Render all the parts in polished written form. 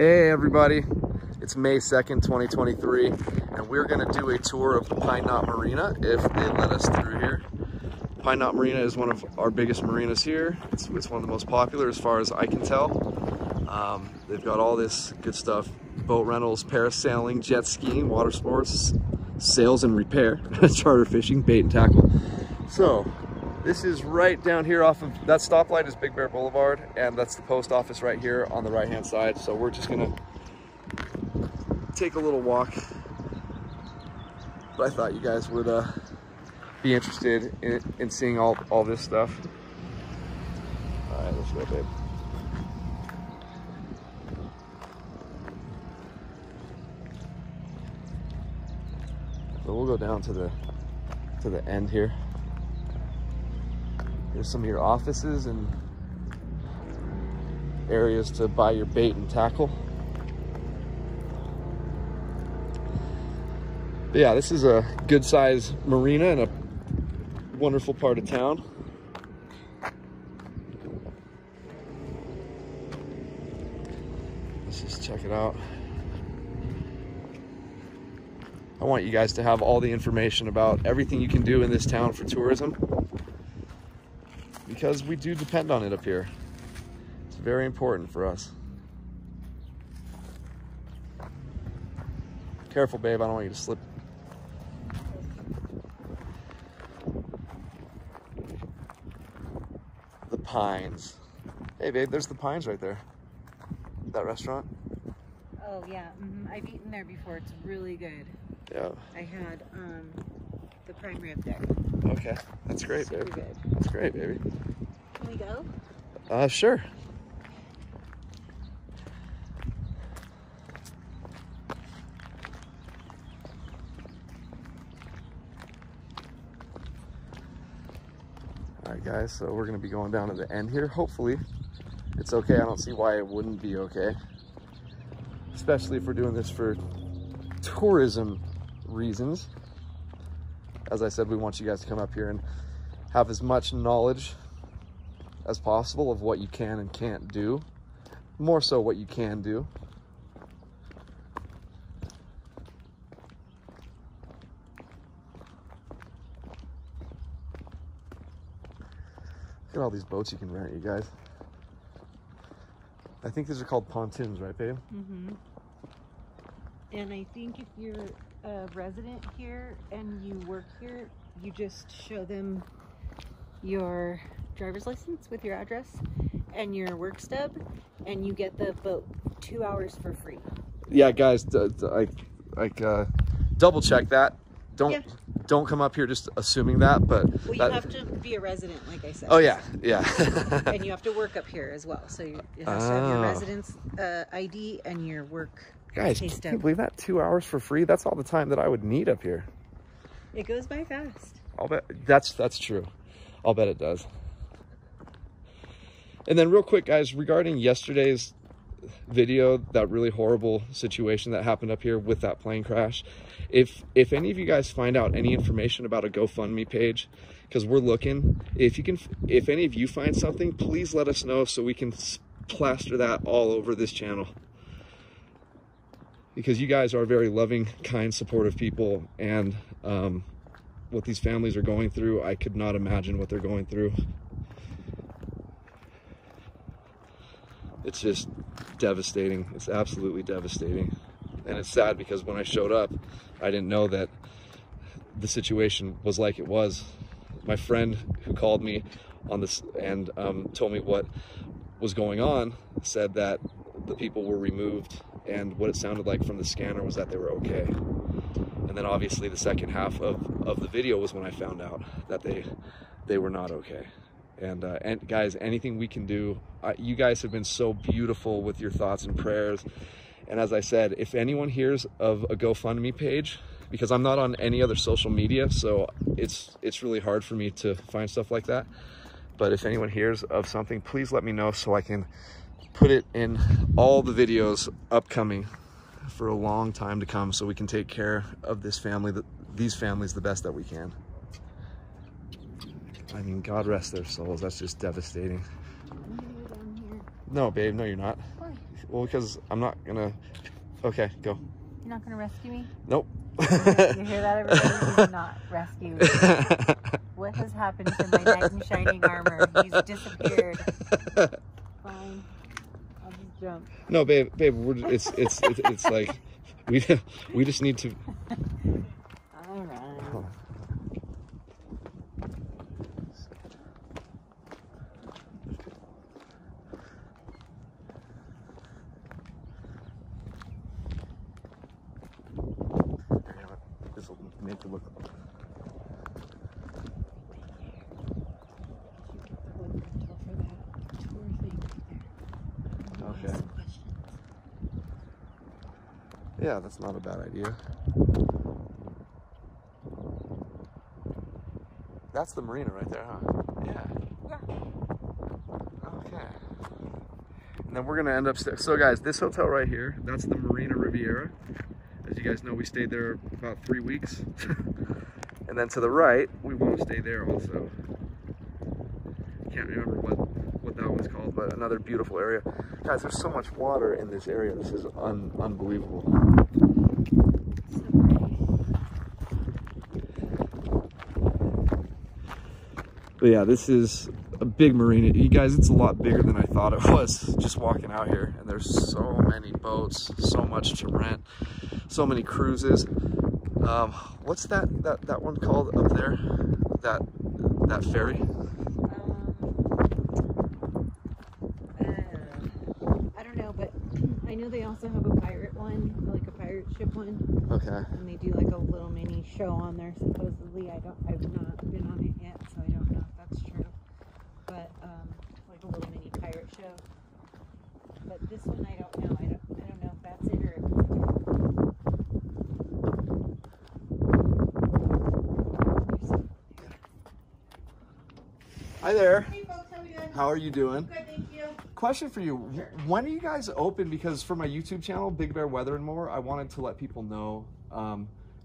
Hey everybody, it's May 2nd, 2023, and we're gonna do a tour of the Pine Knot Marina if they let us through here. Pine Knot Marina is one of our biggest marinas here. It's one of the most popular as far as I can tell. They've got all this good stuff, boat rentals, parasailing, jet skiing, water sports, sales and repair, charter fishing, bait and tackle. So this is right down here off of, that stoplight is Big Bear Boulevard, and that's the post office right here on the right-hand side. So we're just gonna take a little walk. But I thought you guys would be interested in seeing all this stuff. All right, let's go, babe. So we'll go down to the end here. There's some of your offices and areas to buy your bait and tackle. But yeah, this is a good size marina in a wonderful part of town. Let's just check it out. I want you guys to have all the information about everything you can do in this town for tourism, because we do depend on it up here. It's very important for us. Careful, babe, I don't want you to slip. The Pines. Hey, babe, there's the Pines right there. That restaurant. Oh, yeah, I've eaten there before. It's really good. Yeah. I had the prime rib there. Okay, that's great, baby. That's great, baby. Can we go? Sure. All right, guys, so we're gonna be going down to the end here. Hopefully it's okay. I don't see why it wouldn't be okay, especially if we're doing this for tourism reasons. As I said, we want you guys to come up here and have as much knowledge as possible of what you can and can't do. More so what you can do. Look at all these boats you can rent, you guys. I think these are called pontoons, right, babe? Mm-hmm. And I think if you're a resident here and you work here, you just show them your driver's license with your address and your work stub, and you get the boat 2 hours for free. Yeah, guys, double check that. Don't come up here just assuming that, but well, you have to be a resident, like I said. Oh yeah, yeah. And you have to work up here as well, so you have to have your residence ID and your work. Guys, can you believe that? 2 hours for free? That's all the time that I would need up here. It goes by fast. I'll bet that's true. I'll bet it does. And then real quick, guys, regarding yesterday's video, that really horrible situation that happened up here with that plane crash. If any of you guys find out any information about a GoFundMe page, because we're looking, if any of you find something, please let us know so we can plaster that all over this channel. Because you guys are very loving, kind, supportive people, and what these families are going through, I could not imagine what they're going through. It's just devastating. It's absolutely devastating. And it's sad because when I showed up, I didn't know that the situation was like it was. My friend who called me on this and told me what was going on said that the people were removed, and what it sounded like from the scanner was that they were okay. And then obviously the second half of the video was when I found out that they were not okay. And guys, anything we can do, you guys have been so beautiful with your thoughts and prayers. And as I said, if anyone hears of a GoFundMe page, because I'm not on any other social media, so it's really hard for me to find stuff like that. But if anyone hears of something, please let me know so I can put it in all the videos upcoming for a long time to come, so we can take care of this family, these families, the best that we can. I mean, God rest their souls. That's just devastating. I'm gonna go down here. No, babe, no, you're not. Why? Well, because I'm not gonna. Okay, go. You're not gonna rescue me? Nope. You hear that, everybody? He's not rescue me. What has happened to my knight in shining armor? He's disappeared. Fine. I'll just jump. No, babe, babe. We're, it's like we just need to. All right. Oh. Make it look. Okay. Yeah, that's not a bad idea. That's the marina right there, huh? Yeah. Yeah. Okay. And then we're gonna end up. So, guys, this hotel right here, that's the Marina Riviera. As you guys know, we stayed there about 3 weeks. And then to the right, we want to stay there also. Can't remember what that one's called, but another beautiful area. Guys, there's so much water in this area. This is unbelievable. But yeah, this is a big marina. You guys, it's a lot bigger than I thought it was just walking out here. And there's so many boats, so much to rent, so many cruises. What's that one called up there? That ferry? I don't know, but I know they also have a pirate one, like a pirate ship one. Okay. And they do like a little mini show on there supposedly. I've not been on it yet, so I don't know if that's true. But like a little mini pirate show. But this one I don't know. I don't know if that's it or if it's different. Hi there. Hey folks, how are you doing? How are you doing? Good, thank you. Question for you. When are you guys open? Because for my YouTube channel, Big Bear Weather and More, I wanted to let people know.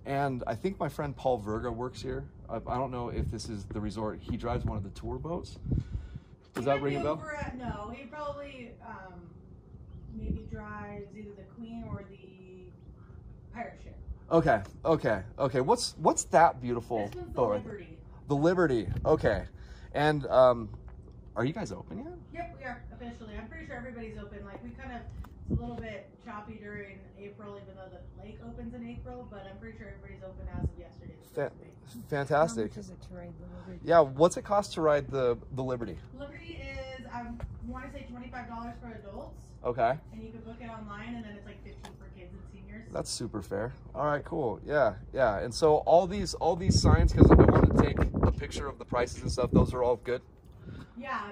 And I think my friend Paul Verga works here. I don't know if this is the resort. He drives one of the tour boats. Does that ring a bell? No, he probably maybe drives either the Queen or the pirate ship. Okay, okay, okay. What's that beautiful boat? The Liberty. The Liberty, okay. And are you guys open yet? Yep, we are officially. I'm pretty sure everybody's open. Like we kind of, it's a little bit choppy during April, even though the lake opens in April, but I'm pretty sure everybody's open as of yesterday. Fantastic. How much is it to ride the Liberty? Yeah, what's it cost to ride the Liberty? Liberty is, I want to say $25 for adults. Okay. And you can book it online, and then it's like $15 for kids and seniors. That's super fair. All right, cool. Yeah, yeah. And so all these signs, because I want to take a picture of the prices and stuff, those are all good? Yeah,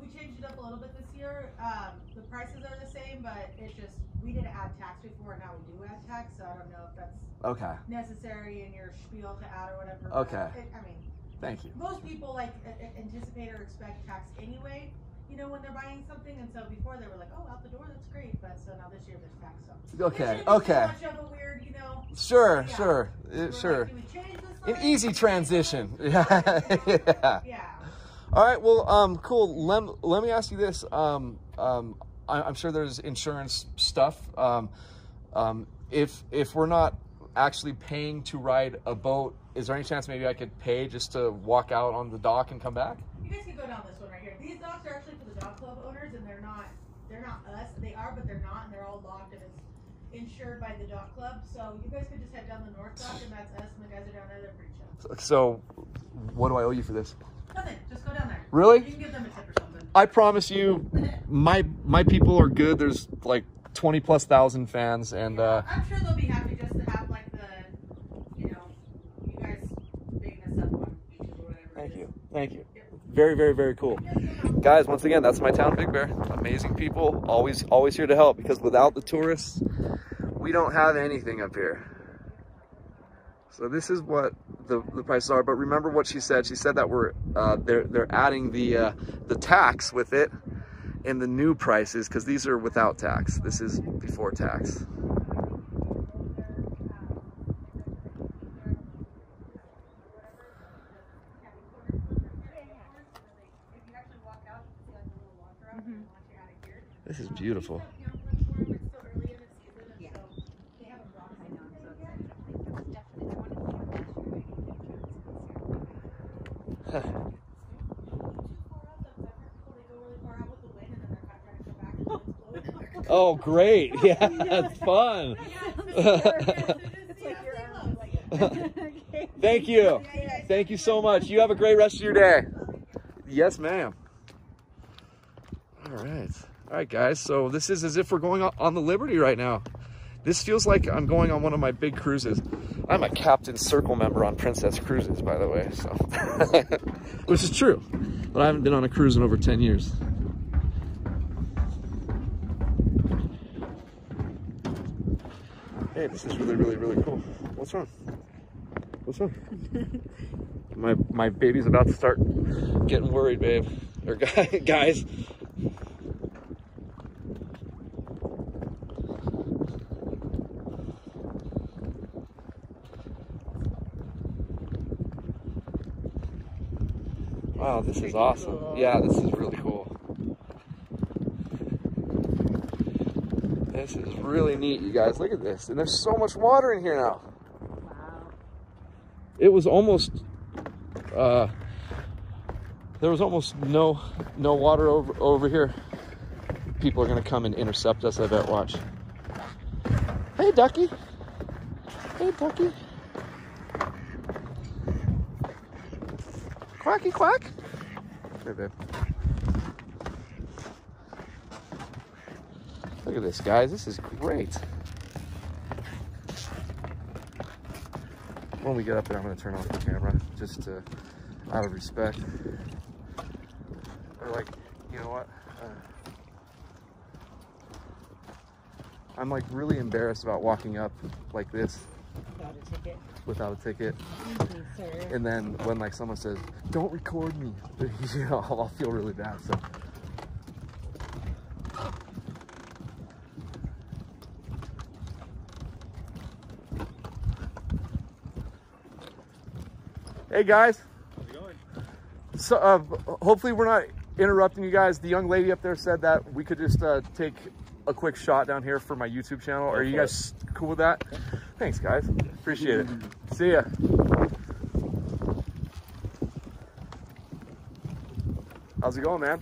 we changed it up a little bit this year. The prices are the same, but it's just, we didn't add tax before, and now we do add tax, so I don't know if that's okay. Necessary in your spiel to add or whatever. Okay. I mean, thank you. Most people like anticipate or expect tax anyway, you know, when they're buying something, and so before they were like, oh, out the door, that's great, but so now this year there's tax, so. Okay, okay. Much of a weird, you know. Sure, yeah. Sure, sure. Like, an easy transition. Yeah. Yeah. Yeah. All right, well, cool. Let me ask you this. I'm sure there's insurance stuff. If we're not actually paying to ride a boat, is there any chance maybe I could pay just to walk out on the dock and come back? You guys can go down this one right here. These docks are actually for the dock club owners, and they're not us. They are, but they're not, and they're all locked, and it's insured by the dock club. So you guys could just head down the north dock, and that's us, and the guys are down there. They're pretty chill. So what do I owe you for this? Nothing. Just go down there. Really? You can give them a tip or something. I promise you, my people are good. There's like 20,000+ fans, and yeah, I'm sure they'll be happy just to have like the, you know, you guys making this up on YouTube or whatever. Thank you. Thank you. Yep. Very, very, very cool. Guys, once again, that's my town, Big Bear. Amazing people, always here to help, because without the tourists, we don't have anything up here. So this is what the prices are, but remember what she said. She said that we're they're adding the tax with it and the new prices, because these are without tax. This is before tax. This is beautiful. Oh, great. Yeah, that's fun. Thank you. Thank you so much. You have a great rest of your day. Yes, ma'am. All right. All right, guys. So this is as if we're going on the Liberty right now. This feels like I'm going on one of my big cruises. I'm a Captain Circle member on Princess Cruises, by the way, so. Which is true, but I haven't been on a cruise in over 10 years. Hey, this is really, really, really cool. What's wrong? What's wrong? My baby's about to start getting worried, babe. Or guys. Wow, this is awesome. Yeah, this is really cool. This is really neat, you guys. Look at this. And there's so much water in here now. Wow. It was almost, there was almost no water over here. People are going to come and intercept us, I bet. Watch. Hey, ducky. Hey, ducky. Quacky quack. Hey, babe. Look at this, guys. This is great. When we get up there, I'm going to turn off the camera just to, out of respect. Or, like, you know what? I'm, like, really embarrassed about walking up like this. Without a ticket. Thank you, and then when like someone says, "Don't record me," you know, I'll feel really bad. So. Hey guys. How's it going? So hopefully we're not interrupting you guys. The young lady up there said that we could just take a quick shot down here for my YouTube channel. Are you guys cool with that? Okay. Thanks, guys. Appreciate it. See ya. How's it going, man?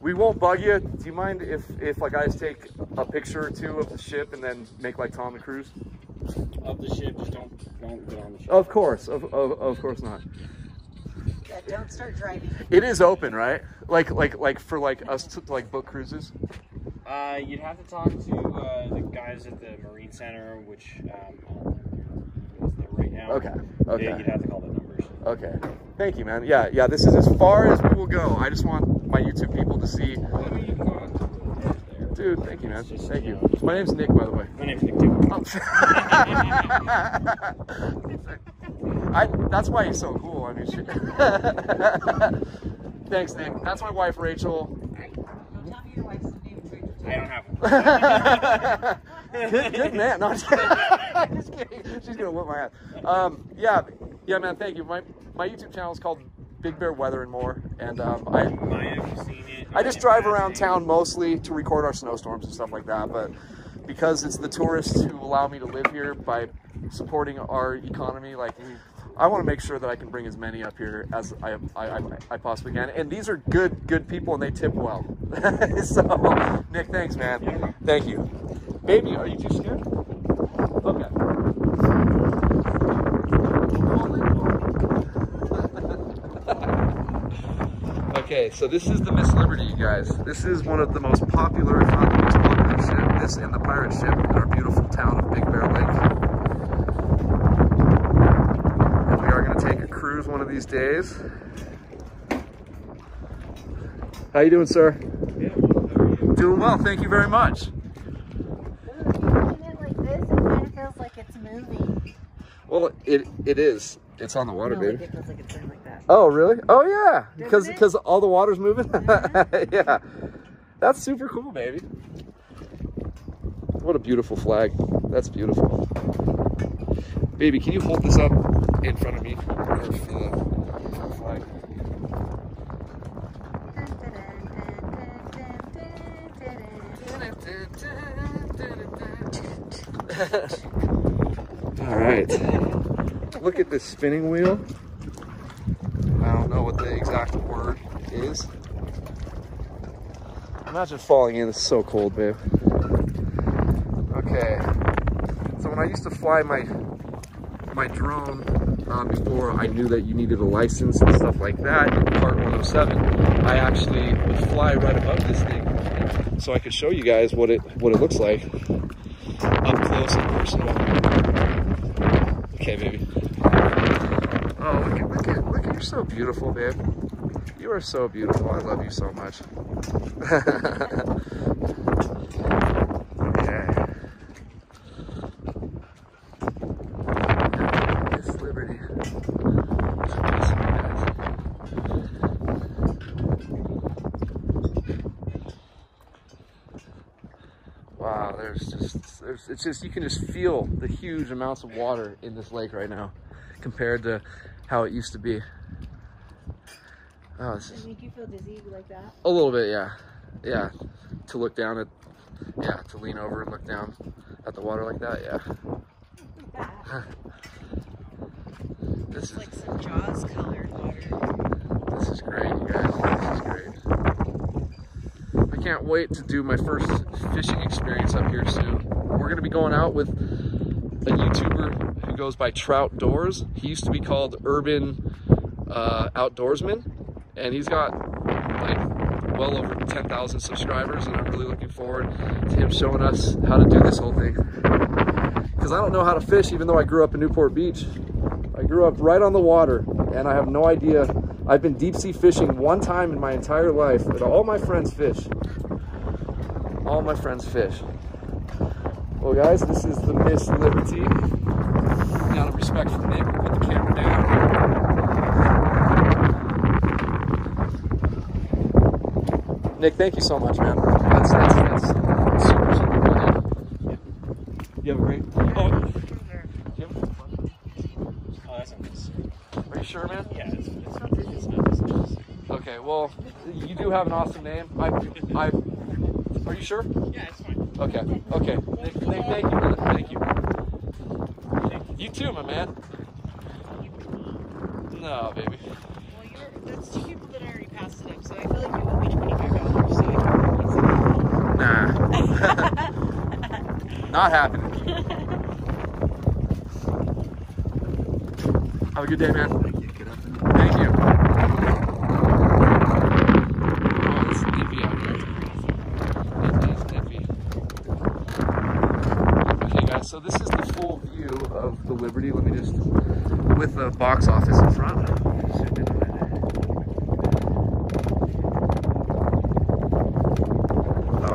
We won't bug you. Do you mind if like I just take a picture or two of the ship and then make like Tom the cruise? Of the ship, just don't get on the ship. Of course, of course not. Yeah, don't start driving. It is open, right? Like for like us to like book cruises. You'd have to talk to the guys at the Marine Center, which is there right now. Okay. You'd have to call the numbers. Okay. Thank you, man. Yeah. This is as far as we will go. I just want my YouTube people to see. Dude, thank you, man. Thank you. My name's Nick, by the way. My name's Nick too. That's why he's so cool. I mean, shit. Thanks, Nick. That's my wife, Rachel. Don't tell me your wife's name is Rachel. I don't have one. Good man. No, I'm just kidding. She's gonna whip my ass. Yeah, man. Thank you. My YouTube channel is called Big Bear Weather and More, and I just drive around town mostly to record our snowstorms and stuff like that. But because it's the tourists who allow me to live here by supporting our economy, like. I want to make sure that I can bring as many up here as I possibly can. And these are good people, and they tip well. So, Nick, thanks, man. Thank you. Baby, are you too scared? Okay. Okay, so this is the Miss Liberty, you guys. This is one of the most popular, if not the most popular ship. This and the pirate ship in our beautiful town of Big Bear Lake. One of these days. How you doing, sir? Yeah, you? Doing well, thank you very much. Ooh, looking at it like this, it kind of feels like it's moving. Well, it is. It's on the water, no, baby. It feels like it's going like that. Oh, really? Oh, yeah. Because all the water's moving. Yeah. Yeah, that's super cool, baby. What a beautiful flag. That's beautiful. Baby, can you hold this up in front of me? All right. look at this spinning wheel. I don't know what the exact word is. Imagine falling in, it's so cold, babe. Okay, so when I used to fly my drone before I knew that you needed a license and stuff like that, in Part 107, I actually would fly right above this thing so I could show you guys what it looks like up close and personal. Okay, baby. Oh, look at, you're so beautiful, babe. You are so beautiful. I love you so much. Okay. Miss Liberty. Wow, it's just you can just feel the huge amounts of water in this lake right now compared to how it used to be. Oh, does it make you feel dizzy like that? A little bit, yeah. Yeah, to look down at, yeah, to lean over and look down at the water like that, yeah. This is like some Jaws colored water. This is great, you guys. This is great. I can't wait to do my first fishing experience up here soon. We're going to be going out with a YouTuber who goes by Trout Doors. He used to be called Urban Outdoorsman. And he's got like well over 10,000 subscribers, and I'm really looking forward to him showing us how to do this whole thing. Because I don't know how to fish, even though I grew up in Newport Beach. I grew up right on the water, and I have no idea. I've been deep sea fishing one time in my entire life, and all my friends fish. All my friends fish. Well, guys, this is the Miss Liberty. Out of respect for the name, we'll put the camera down. Nick, thank you so much, man. That's super, super cool. Yeah. You have a great... Oh, you have a good one? Oh, that's not this. Are you sure, man? Yeah, it's not this. Okay, well, you do have an awesome name. Are you sure? Yeah, it's fine. Okay, okay. Nick, thank you, brother. Thank you. You too, my man. No, baby. Well, that's two people that already passed it up, so I feel like you owe me $25, so nah. Not happening. Have a good day, man. Thank you. Good afternoon. Thank you. Oh, it's nippy out here. It is nippy. Okay, guys, so this is the full view of the Liberty. Let me just, with the box office in front.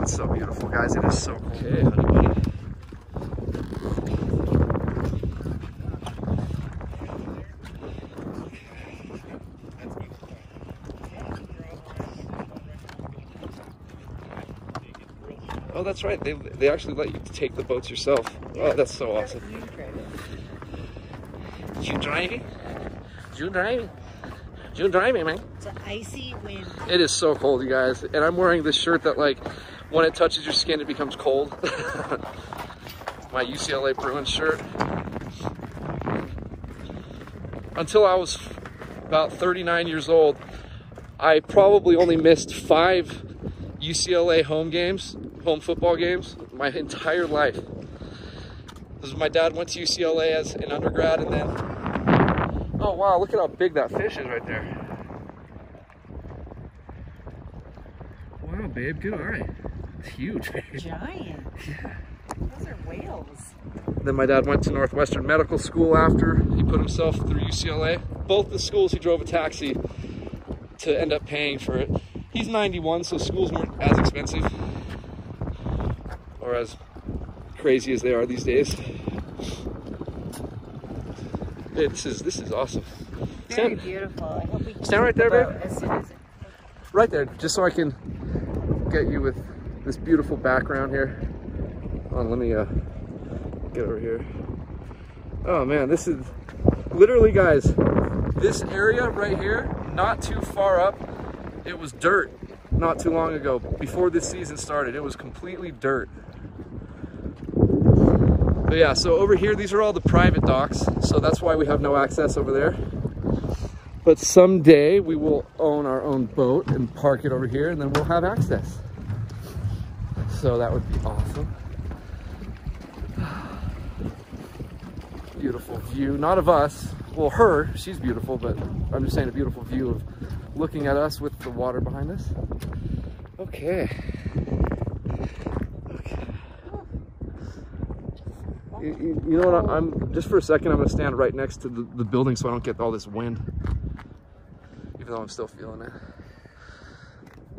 So beautiful, guys. It is so cool. Okay, honey buddy. Oh, that's right. They actually let you take the boats yourself. Oh, that's so awesome. You driving? You driving? You driving, man? It's an icy wind. It is so cold, you guys. And I'm wearing this shirt that, like, when it touches your skin, it becomes cold. My UCLA Bruins shirt. Until I was about 39 years old, I probably only missed 5 UCLA home football games, my entire life. Because my dad went to UCLA as an undergrad, and then... Oh, wow, look at how big that fish is right there. Wow, babe, good eye. It's huge, babe. Giant. Yeah. Those are whales. Then my dad went to Northwestern Medical School after. He put himself through UCLA. Both the schools, he drove a taxi to end up paying for it. He's 91, so schools weren't as expensive or as crazy as they are these days. Hey, this is awesome. Very beautiful. I hope we can stand right there, babe. As soon as right there, just so I can get you with this beautiful background here. Hold on, let me get over here. Oh man, this is literally, guys, this area right here, not too far up, it was dirt not too long ago. Before this season started, it was completely dirt. But yeah, so over here, these are all the private docks, so that's why we have no access over there. But someday we will own our own boat and park it over here, and then we'll have access. So that would be awesome. Beautiful view, not of us, well her, she's beautiful, but I'm just saying a beautiful view of looking at us with the water behind us. Okay. You know what, I'm just for a second I'm going to stand right next to the building so I don't get all this wind, even though I'm still feeling it.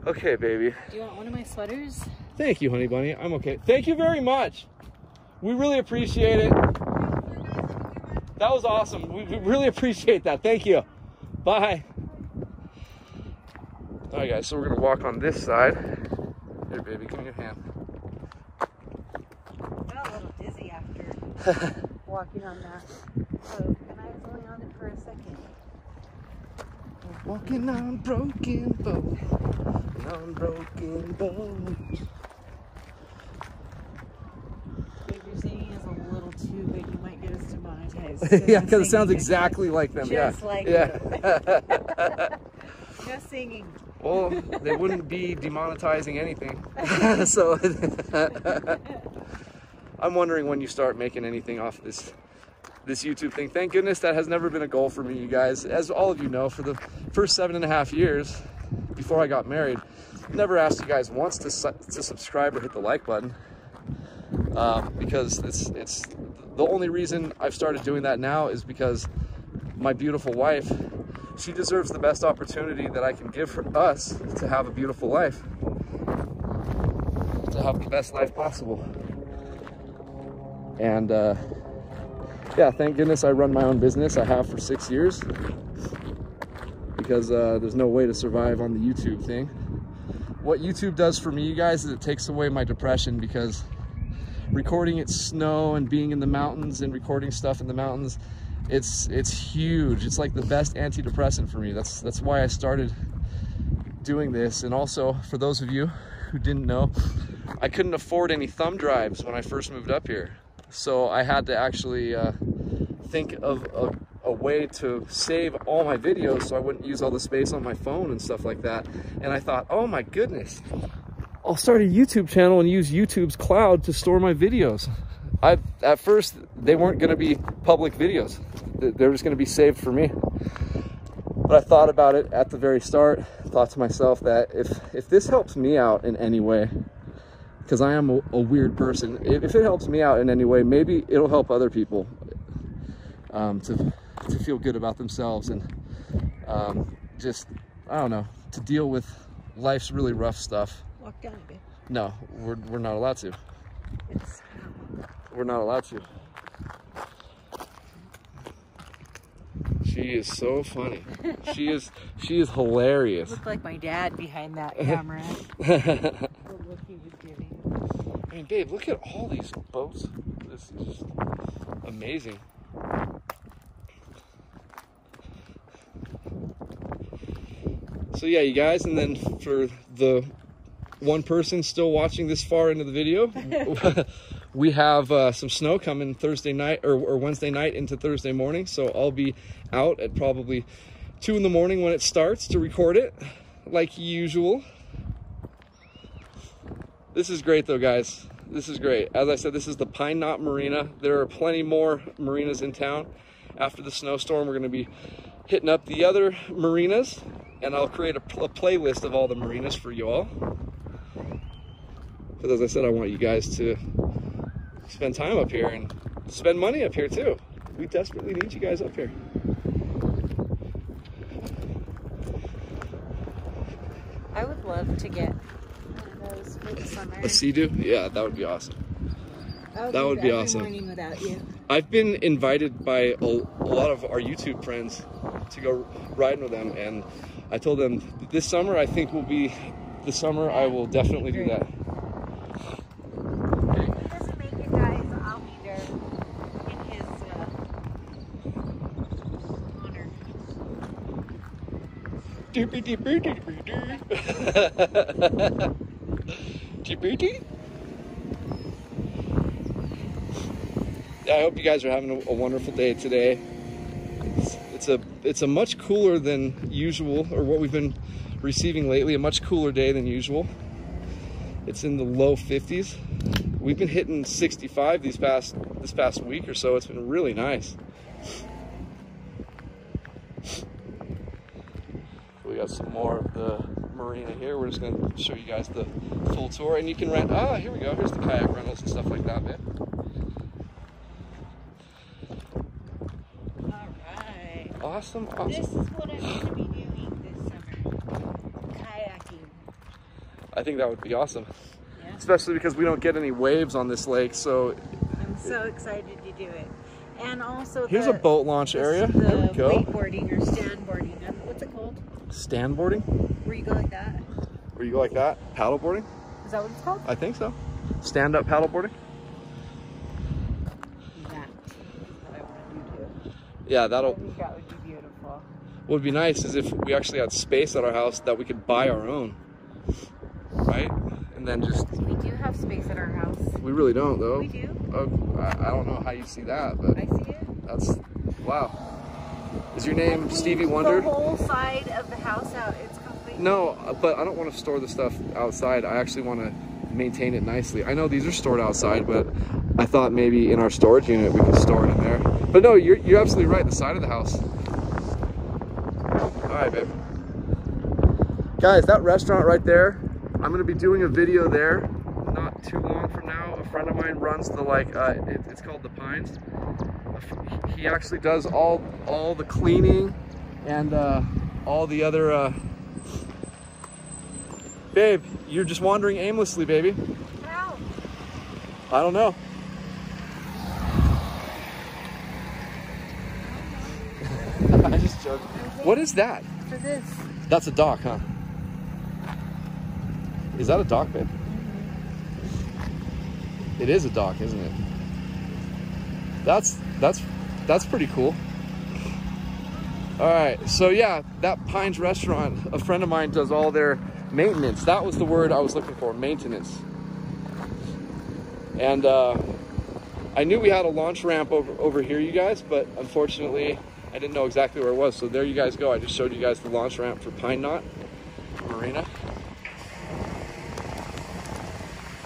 Okay, baby. Do you want one of my sweaters? Thank you, honey bunny. I'm okay. Thank you very much. We really appreciate it. That was awesome. We really appreciate that. Thank you. Bye. All right, guys, so we're going to walk on this side. Here, baby, give me your hand. Walking on that. So, and I was only on it for a second. Walking on broken boat. On broken boat. What you're singing is a little too big. You might get us demonetized. So yeah, because it sounds exactly like them. Just yeah. Like yeah. Them. Just singing. Well, they wouldn't be demonetizing anything. So. I'm wondering when you start making anything off this YouTube thing. Thank goodness that has never been a goal for me, you guys. As all of you know, for the first 7.5 years before I got married, never asked you guys once to subscribe or hit the like button, because it's the only reason I've started doing that now is because my beautiful wife, she deserves the best opportunity that I can give for us to have a beautiful life, to have the best life possible. And yeah, thank goodness I run my own business. I have for 6 years, because there's no way to survive on the YouTube thing. What YouTube does for me, you guys, is it takes away my depression, because recording it snow and being in the mountains and recording stuff in the mountains, it's huge. It's like the best antidepressant for me. That's why I started doing this. And also, for those of you who didn't know, I couldn't afford any thumb drives when I first moved up here. So I had to actually think of a way to save all my videos so I wouldn't use all the space on my phone and stuff like that. And I thought, oh my goodness, I'll start a YouTube channel and use YouTube's cloud to store my videos. At first, they weren't going to be public videos. They were just going to be saved for me. But I thought about it at the very start, thought to myself that if this helps me out in any way, because I am a weird person, if it helps me out in any way, maybe it'll help other people to feel good about themselves and just, I don't know, to deal with life's really rough stuff. Walk down a bit. No, we're not allowed to. We're not allowed to. She is so funny. She is hilarious. Looked like my dad behind that camera. I mean, babe, look at all these boats. This is just amazing. So yeah, you guys, and then for the one person still watching this far into the video, we have some snow coming Thursday night or Wednesday night into Thursday morning. So I'll be out at probably 2 in the morning when it starts to record it, like usual. This is great though, guys. This is great. As I said, this is the Pine Knot Marina. There are plenty more marinas in town. After the snowstorm, we're gonna be hitting up the other marinas, and I'll create a playlist of all the marinas for you all. But as I said, I want you guys to spend time up here and spend money up here too. We desperately need you guys up here. I would love to get for the summer. A Sea-Doo? Yeah, that would be awesome. That would be awesome. Morning without you. I've been invited by a lot of our YouTube friends to go riding with them, and I told them this summer I think will be the summer I will definitely do that. If he doesn't make it, guys, I'll be there in his honor. Doopy doopy doopy doo. Djibouti? I hope you guys are having a wonderful day today. It's a much cooler than usual, or what we've been receiving lately, a much cooler day than usual. It's in the low 50s. We've been hitting 65 this past week or so. It's been really nice. We got some more of the marina here. We're just going to show you guys the full tour, and you can rent. Ah, here we go. Here's the kayak rentals and stuff like that, man. All right. Awesome, awesome. This is what I'm going to be doing this summer. Kayaking. I think that would be awesome. Yeah. Especially because we don't get any waves on this lake, so. I'm so excited to do it. And also, here's a boat launch area. There we go. Wakeboarding or standboarding. What's it called? Standboarding? Where you go like that? Where you go like that? Paddleboarding? Is that what it's called? I think so. Stand up paddleboarding? That is what I want to do too. Yeah, that'll. I think that would be beautiful. What would be nice is if we actually had space at our house that we could buy our own. Right? And then just. We do have space at our house. We really don't, though. We do. I don't know how you see that, but I see it. That's wow. Is your name Stevie Wonder? The whole side of the house out. It's completely. No, but I don't want to store the stuff outside. I actually want to maintain it nicely. I know these are stored outside, but I thought maybe in our storage unit we could store it in there. But no, you're absolutely right. The side of the house. All right, babe. Guys, that restaurant right there. I'm gonna be doing a video there. Not too long from now. A friend of mine runs the it's called the Pines. He actually does all the cleaning and all the other. Babe, you're just wandering aimlessly, baby. How? I don't know. I just joked. What is that? For this. That's a dock, huh? Is that a dock, babe? It is a dock, isn't it? That's pretty cool. All right, so yeah, that Pines restaurant, a friend of mine does all their maintenance. That was the word I was looking for, maintenance. And I knew we had a launch ramp over here, you guys, but unfortunately, I didn't know exactly where it was. So there you guys go. I just showed you guys the launch ramp for Pine Knot Marina.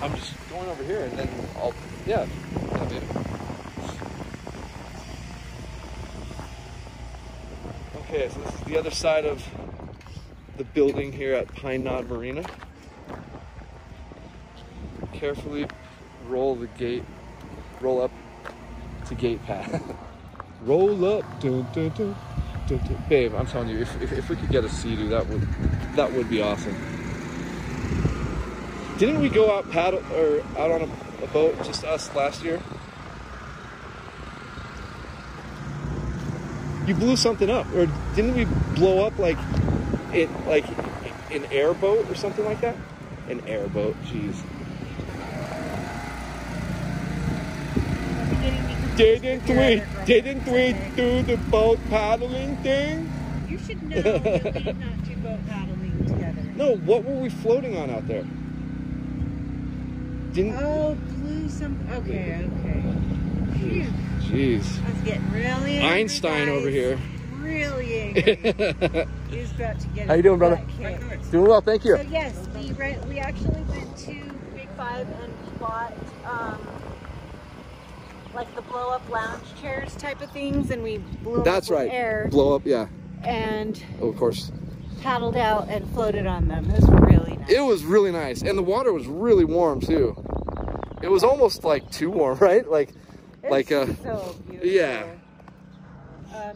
I'm just going over here and then I'll, yeah, baby. Okay, so this is the other side of the building here at Pine Knot Marina. Carefully roll up to gate pad. Roll up, dun, dun, dun, dun, dun. Babe, I'm telling you, if we could get a Sea-Doo, that would be awesome. Didn't we go out out on a boat, just us, last year? You blew something up, or didn't we blow up like an airboat or something like that? An airboat, jeez. Didn't we do the boat paddling thing? You should know that we did not do boat paddling together. No, what were we floating on out there? Oh, blew something. Okay. Phew. Jeez. I was getting really angry. Einstein guys. Over here. Really angry. He was about to get. How you doing, brother? Doing well, thank you. So yes, we actually went to Big Five and we bought like the blow up lounge chairs type of things, and we blew up in air. Blow up, yeah. And oh, of course. Paddled out and floated on them. It was really nice. It was really nice, and the water was really warm too. It was almost like too warm, right? So beautiful. Yeah.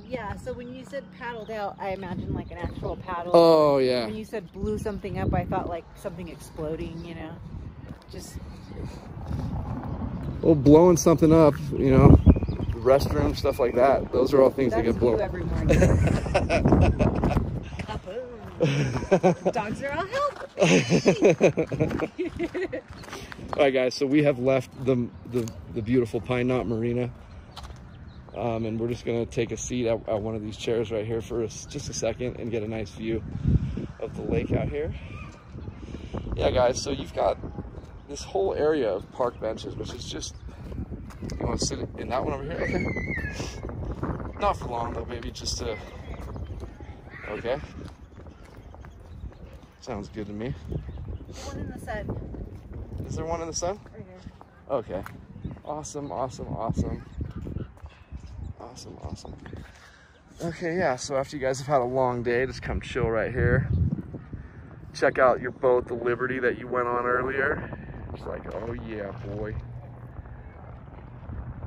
Yeah. So when you said paddled out, I imagined like an actual paddle. Oh yeah. When you said blew something up, I thought like something exploding. You know, just. Well, blowing something up. You know, restroom stuff like that. Those are all things that get blown up every morning. Dogs are all help. All right, guys. So we have left the beautiful Pine Knot Marina, and we're just gonna take a seat at one of these chairs right here for just a second and get a nice view of the lake out here. Yeah, guys. So you've got this whole area of park benches, which is just You want to sit in that one over here? Okay. Not for long though, baby. Just to... Okay. Sounds good to me. One in the sun. Is there one in the sun? Right here. Okay. Awesome, awesome, awesome. Awesome, awesome. Okay, yeah, so after you guys have had a long day, just come chill right here. Check out your boat, the Liberty, that you went on earlier. It's like, oh yeah, boy.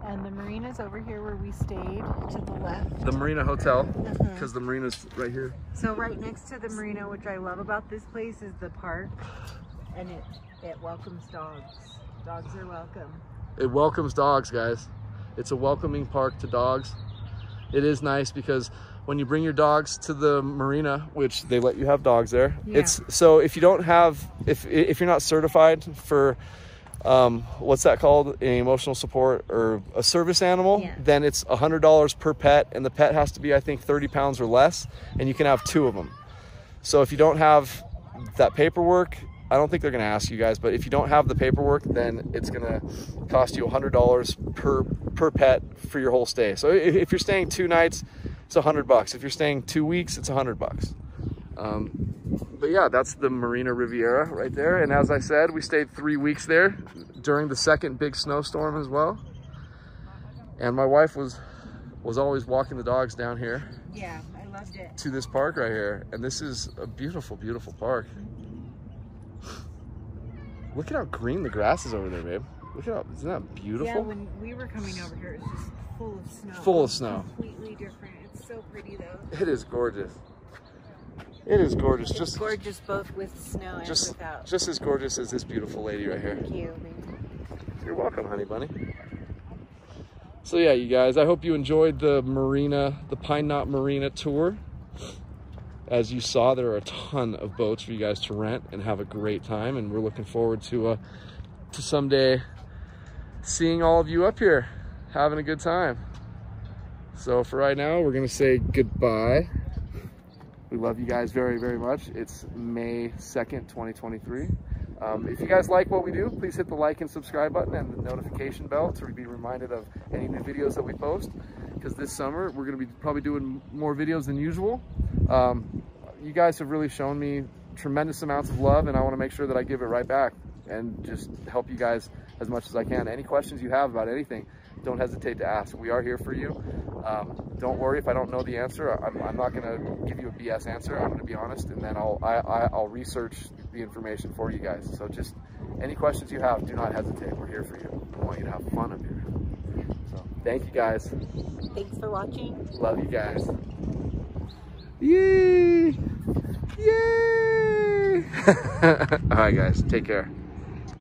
And the marina's over here where we stayed, to the left. The Marina Hotel, because the marina's right here. So right next to the marina, which I love about this place, is the park. And it welcomes dogs. Dogs are welcome. It welcomes dogs, guys. It's a welcoming park to dogs. It is nice because when you bring your dogs to the marina, which they let you have dogs there. Yeah. It's so if you don't have, if you're not certified for what's that called, an emotional support or a service animal, yeah, then it's $100 per pet, and the pet has to be, I think, 30 pounds or less, and you can have 2 of them. So if you don't have that paperwork, I don't think they're going to ask you guys, but if you don't have the paperwork, then it's going to cost you $100 per pet for your whole stay. So if you're staying 2 nights, it's $100. If you're staying 2 weeks, it's $100. But yeah, that's the Marina Riviera right there. And as I said, we stayed 3 weeks there during the second big snowstorm as well. And my wife was always walking the dogs down here. Yeah, I loved it. To this park right here. And this is a beautiful, beautiful park. Look at how green the grass is over there, babe. Look at how, isn't that beautiful? Yeah, when we were coming over here, it was just full of snow. Full of snow. Completely different. It's so pretty though. It is gorgeous. It is gorgeous. It's just gorgeous, both with snow and without. Just as gorgeous as this beautiful lady right here. Thank you, baby. You're welcome, honey bunny. So yeah, you guys, I hope you enjoyed the marina, the Pine Knot Marina tour. As you saw, there are a ton of boats for you guys to rent and have a great time. And we're looking forward to someday seeing all of you up here, having a good time. So for right now, we're gonna say goodbye. We love you guys very, very much. It's May 2nd, 2023. If you guys like what we do, please hit the like and subscribe button and the notification bell to be reminded of any new videos that we post. Because this summer, we're going to be probably doing more videos than usual. You guys have really shown me tremendous amounts of love, and I want to make sure that I give it right back and just help you guys as much as I can. Any questions you have about anything, don't hesitate to ask. We are here for you. Don't worry if I don't know the answer. I'm not gonna give you a BS answer. I'm gonna be honest, and then I'll research the information for you guys. So just any questions you have, do not hesitate. We're here for you. I want you to have fun up here. So thank you guys. Thanks for watching. Love you guys. Yay! Yay! All right, guys. Take care.